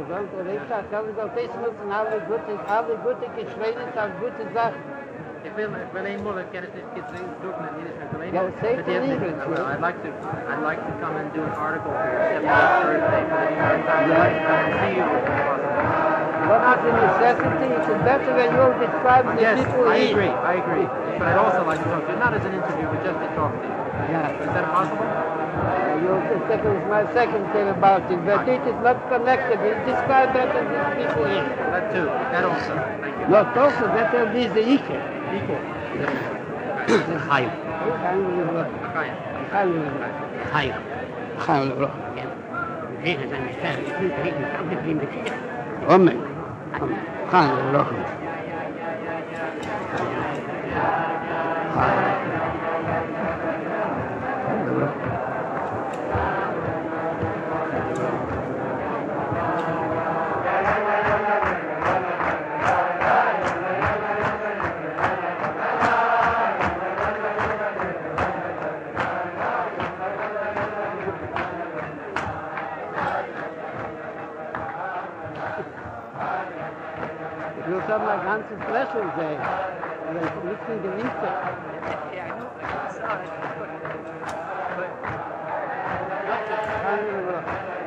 gesagt, er hat gesagt, das müssen alle gute Geschwister haben, gute Sachen. Ik wil eenmaal een kennis doen in Nederlands met alleen. Ja, zeker niet. I'd like to come and do an article for your Thursday for the time. I'd like to come and see you. Well, not a necessity. It's better when you describe the people. Yes, I agree. But I'd also like to talk to you, not as an interview, but just to talk to you. Yeah. Is that possible? It was my second thing about it, but it is not connected. It's described better than people here. That too. That also. Thank you. Not also better than the Ike. خير خير خير روح عين عشان نشتغل في متعب في مشي أمي خير روح Yeah, I know. It's not. But